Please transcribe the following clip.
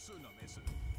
Sooner, Mason.